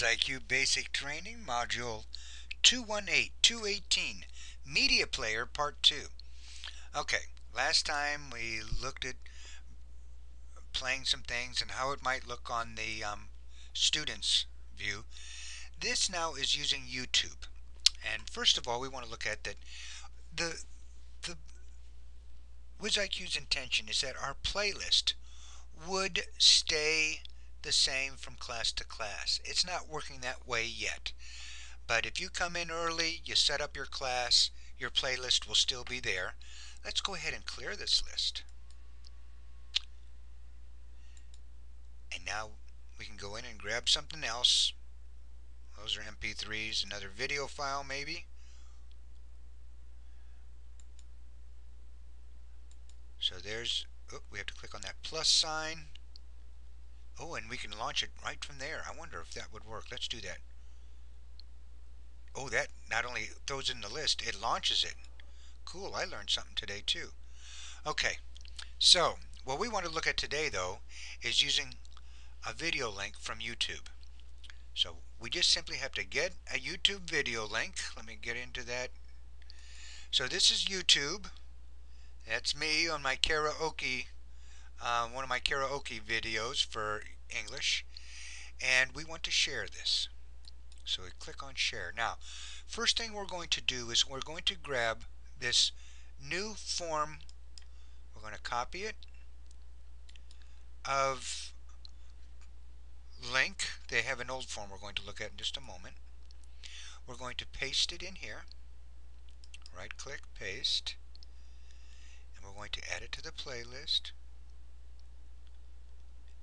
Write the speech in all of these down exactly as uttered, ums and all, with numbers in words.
WizIQ Basic Training, Module two eighteen, Media Player, Part two. Okay, last time we looked at playing some things and how it might look on the um, students' view. This now is using YouTube. And first of all, we want to look at that the, the WizIQ's intention is that our playlist would stay the same from class to class. It's not working that way yet, but if you come in early, you set up your class, your playlist will still be there. Let's go ahead and clear this list, and now we can go in and grab something else. Those are M P threes, another video file maybe. So there's, oh, we have to click on that plus sign. Oh, and we can launch it right from there. I wonder if that would work. Let's do that. Oh, that not only throws in the list, it launches it. Cool, I learned something today too. Okay, so what we want to look at today though is using a video link from YouTube. So we just simply have to get a YouTube video link. Let me get into that. So this is YouTube. That's me on my karaoke. Um, one of my karaoke videos for English, and we want to share this. So we click on share. Now, first thing we're going to do is we're going to grab this new form. We're going to copy it of link. They have an old form we're going to look at in just a moment. We're going to paste it in here. Right click, paste, and we're going to add it to the playlist.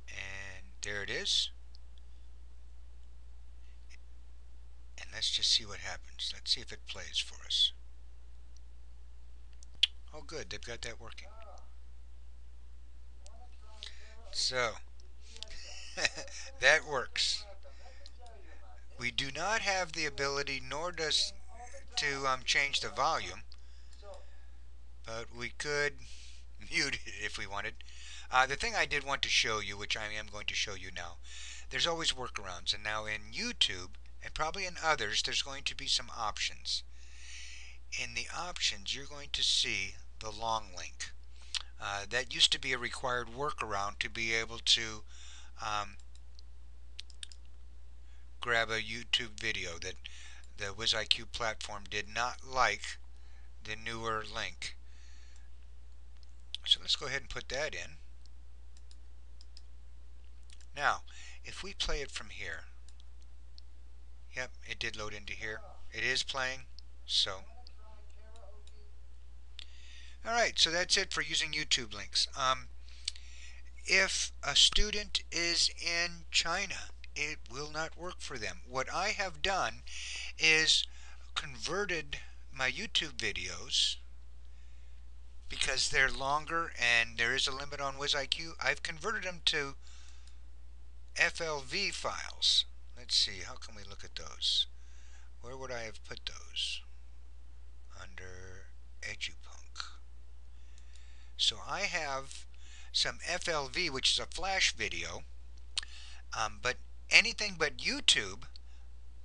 And there it is. And let's just see what happens. Let's see if it plays for us. Oh good, they've got that working. So that works. We do not have the ability, nor does to um, change the volume, but we could mute it if we wanted. Uh, the thing I did want to show you, which I am going to show you now, there's always workarounds, and now in YouTube, and probably in others, there's going to be some options. In the options, you're going to see the long link. Uh, that used to be a required workaround to be able to um, grab a YouTube video that the WizIQ platform did not like the newer link. So let's go ahead and put that in. Now, if we play it from here, yep, it did load into here. It is playing, so. Alright, so that's it for using YouTube links. Um, if a student is in China, it will not work for them. What I have done is converted my YouTube videos, because they're longer and there is a limit on WizIQ. I've converted them to F L V files. Let's see, how can we look at those? Where would I have put those? Under EduPunk. So I have some F L V, which is a flash video, um, but anything but YouTube,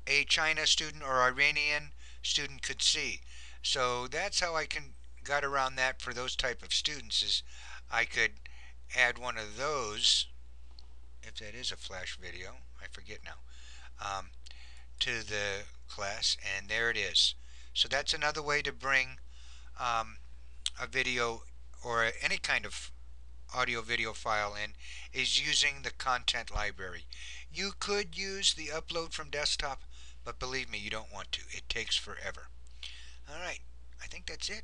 a China student or Iranian student could see. So that's how I can got around that for those type of students, is I could add one of those, if that is a flash video, I forget now, um, to the class, and there it is. So that's another way to bring um, a video or a, any kind of audio video file in, is using the content library. You could use the upload from desktop, but believe me, you don't want to. It takes forever. Alright, I think that's it.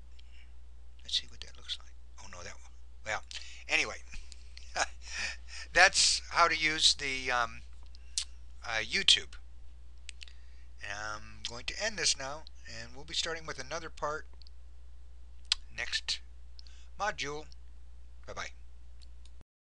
Let's see what that looks like. Oh no, that one. Well, anyway, that's how to use the um, uh, YouTube. And I'm going to end this now, and we'll be starting with another part next module. Bye-bye.